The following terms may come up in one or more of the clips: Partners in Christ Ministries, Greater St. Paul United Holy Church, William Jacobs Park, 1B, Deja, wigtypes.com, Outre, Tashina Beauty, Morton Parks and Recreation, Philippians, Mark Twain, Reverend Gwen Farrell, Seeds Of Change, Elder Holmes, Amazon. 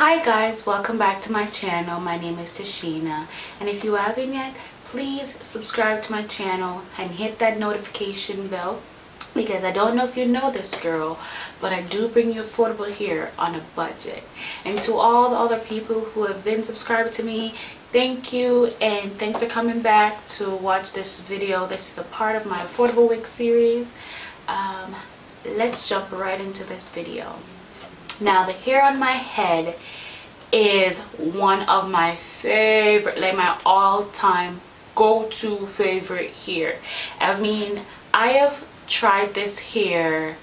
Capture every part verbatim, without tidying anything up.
Hi guys, welcome back to my channel. My name is Tashina, and if you haven't yet, please subscribe to my channel and hit that notification bell, because I don't know if you know this girl, but I do bring you affordable hair on a budget. And to all the other people who have been subscribed to me, thank you, and thanks for coming back to watch this video. This is a part of my affordable wig series. Um, let's jump right into this video. Now, the hair on my head is one of my favorite, like my all-time go-to favorite hair. I mean, I have tried this hair,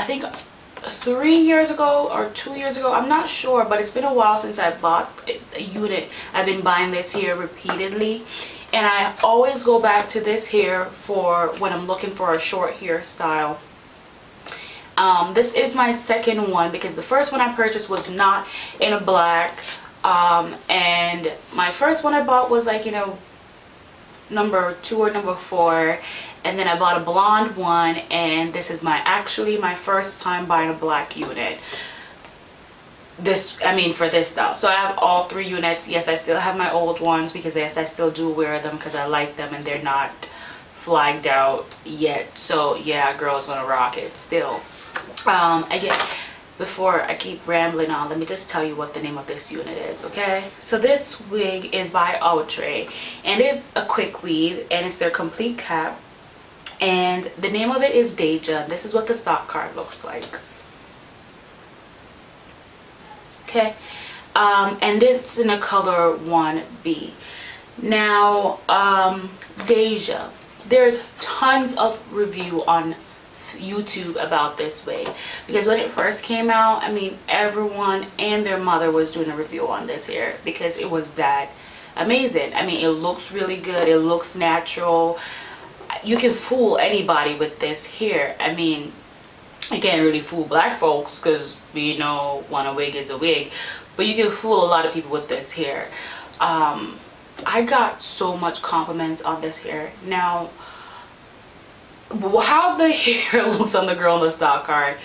I think three years ago or two years ago. I'm not sure, but it's been a while since I bought a unit. I've been buying this hair repeatedly, and I always go back to this hair for when I'm looking for a short hairstyle. Um, this is my second one, because the first one I purchased was not in a black, um, and my first one I bought was like, you know, number two or number four, and then I bought a blonde one, and this is my actually my first time buying a black unit. This, I mean, for this style. So I have all three units. Yes, I still have my old ones, because yes, I still do wear them because I like them and they're not flagged out yet. So yeah, girls wanna rock it still. Um, again, before I keep rambling on, let me just tell you what the name of this unit is, okay? So this wig is by Outre, and it's a quick weave, and it's their complete cap, and the name of it is Deja. This is what the stock card looks like, okay? Um, and it's in a color one B. Now, um, Deja, there's tons of review on YouTube about this wig, because when it first came out, I mean, everyone and their mother was doing a review on this hair because it was that amazing. I mean, it looks really good, it looks natural. You can fool anybody with this hair. I mean, you can't really fool black folks because we know when a wig is a wig, but you can fool a lot of people with this hair. Um, I got so much compliments on this hair. Now, how the hair looks on the girl on the stock card,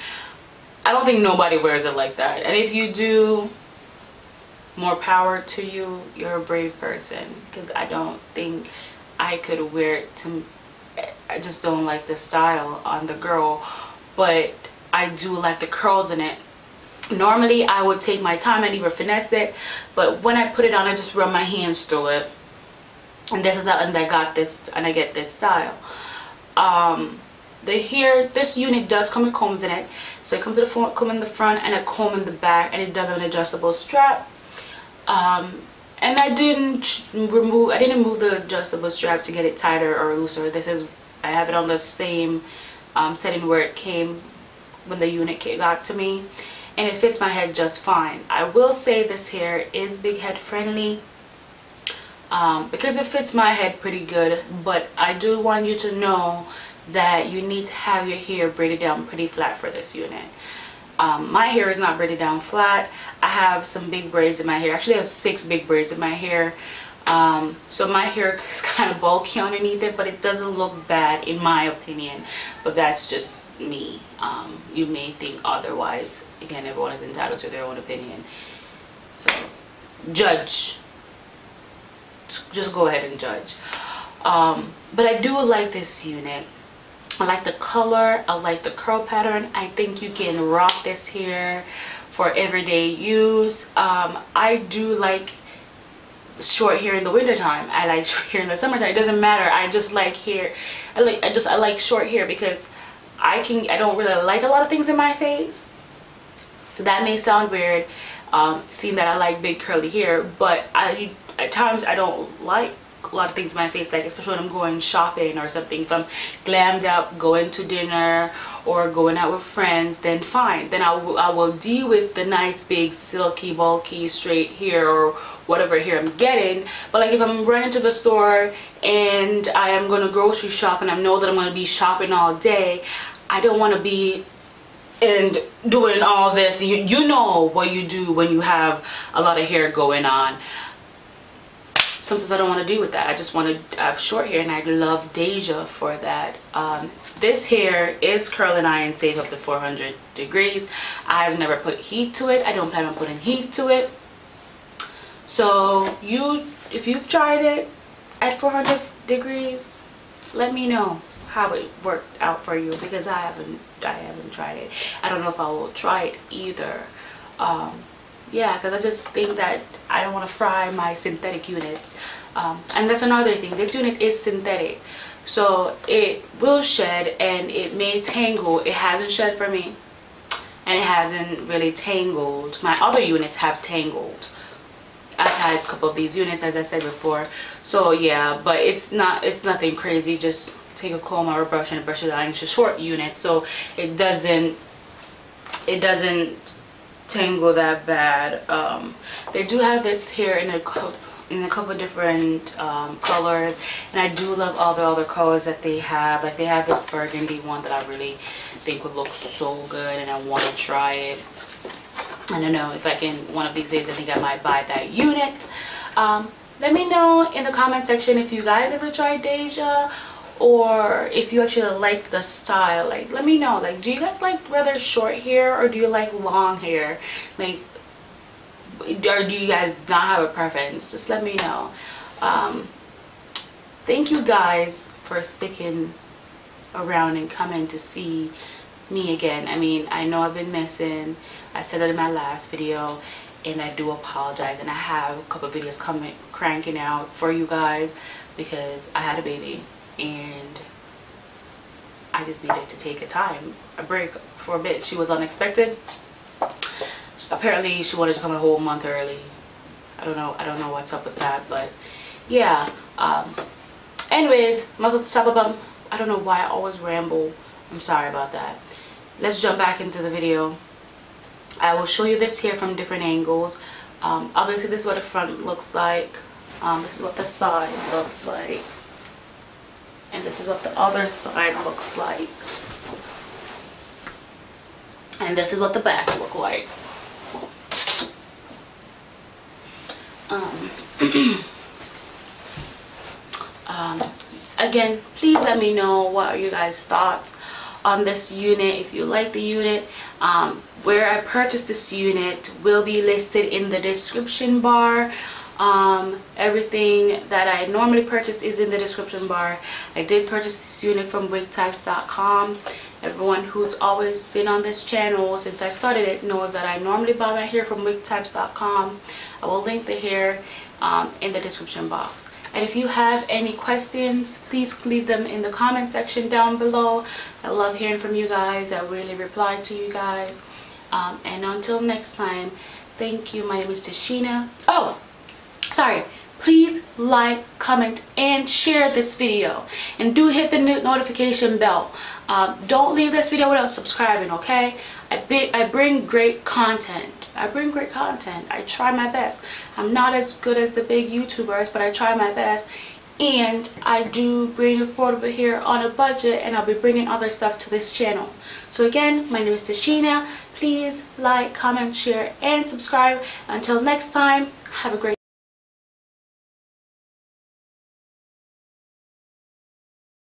I don't think nobody wears it like that, and if you do, more power to you. You're a brave person, because I don't think I could wear it to, I just don't like the style on the girl, but I do like the curls in it. Normally I would take my time and even finesse it, but when I put it on, I just run my hands through it, and this is how and I got this and I get this style. Um, the hair, this unit does come with combs in it, so it comes with a comb in the front and a comb in the back, and it does have an adjustable strap. Um, and I didn't remove, I didn't move the adjustable strap to get it tighter or looser. This is, I have it on the same um, setting where it came when the unit got to me, and it fits my head just fine. I will say this hair is big head friendly. Um, because it fits my head pretty good, but I do want you to know that you need to have your hair braided down pretty flat for this unit. Um, my hair is not braided down flat. I have some big braids in my hair. Actually, I have six big braids in my hair. Um, so my hair is kind of bulky underneath it, but it doesn't look bad in my opinion. But that's just me. Um, you may think otherwise. Again, everyone is entitled to their own opinion. So, judge. Just go ahead and judge. Um, but I do like this unit. I like the color. I like the curl pattern. I think you can rock this hair for everyday use. Um, I do like short hair in the wintertime. I like short hair in the summertime. It doesn't matter. I just like hair. I like. I just. I like short hair because I can. I don't really like a lot of things in my face. That may sound weird, um, seeing that I like big curly hair, but I. At times I don't like a lot of things in my face, like especially when I'm going shopping or something. If I'm glammed up, going to dinner or going out with friends, then fine. Then I, I will deal with the nice big silky bulky straight hair or whatever hair I'm getting. But like if I'm running to the store and I am going to grocery shop and I know that I'm going to be shopping all day, I don't want to be and doing all this. You, you know what you do when you have a lot of hair going on. sometimes I don't want to do with that. I just want to have short hair, and I love Deja for that. Um, this hair is curl and iron save up to four hundred degrees. I've never put heat to it. I don't plan on putting heat to it. So you, if you've tried it at four hundred degrees, let me know how it worked out for you, because I haven't I haven't tried it. I don't know if I will try it either. Um, yeah, because I just think that I don't want to fry my synthetic units. Um, and that's another thing. This unit is synthetic, so it will shed and it may tangle. It hasn't shed for me, and it hasn't really tangled. My other units have tangled. I've had a couple of these units, as I said before. So yeah, but it's not it's nothing crazy. Just take a comb or a brush and brush it out. It's a short unit, so it doesn't it doesn't tangle that bad. Um, they do have this hair in a in a couple of different um, colors, and I do love all the other colors that they have. Like they have this burgundy one that I really think would look so good, and I want to try it. I don't know if I can, one of these days I think I might buy that unit. Um, let me know in the comment section if you guys ever tried Deja, or if you actually like the style. Like, let me know, like, do you guys like rather short hair, or do you like long hair? Like, or do you guys not have a preference? Just let me know. Um, thank you guys for sticking around and coming to see me again. I mean, I know I've been missing. I said that in my last video, and I do apologize, and I have a couple of videos coming cranking out for you guys, because I had a baby and I just needed to take a time a break for a bit. She was unexpected. Apparently she wanted to come a whole month early. I don't know I don't know what's up with that, but yeah. Um, anyways, I don't know why I always ramble. I'm sorry about that. Let's jump back into the video. I will show you this hair from different angles. Um, obviously this is what the front looks like. Um, this is what the side looks like. And this is what the other side looks like. And this is what the back look like. Um, um, again, please let me know what are you guys' thoughts on this unit, if you like the unit. Um, where I purchased this unit will be listed in the description bar. Um, everything that I normally purchase is in the description bar. I did purchase this unit from wig types dot com. Everyone who's always been on this channel since I started it knows that I normally buy my hair from wig types dot com. I will link the hair um, in the description box. And if you have any questions, please leave them in the comment section down below. I love hearing from you guys. I really reply to you guys. Um, and until next time, thank you. My name is Tashina. Oh, sorry. Please like, comment, and share this video. And do hit the notification bell. Um, don't leave this video without subscribing, okay? I, be I bring great content. I bring great content. I try my best. I'm not as good as the big YouTubers, but I try my best. And I do bring affordable hair on a budget, and I'll be bringing other stuff to this channel. So again, my name is Tashina. Please like, comment, share, and subscribe. Until next time, have a great day.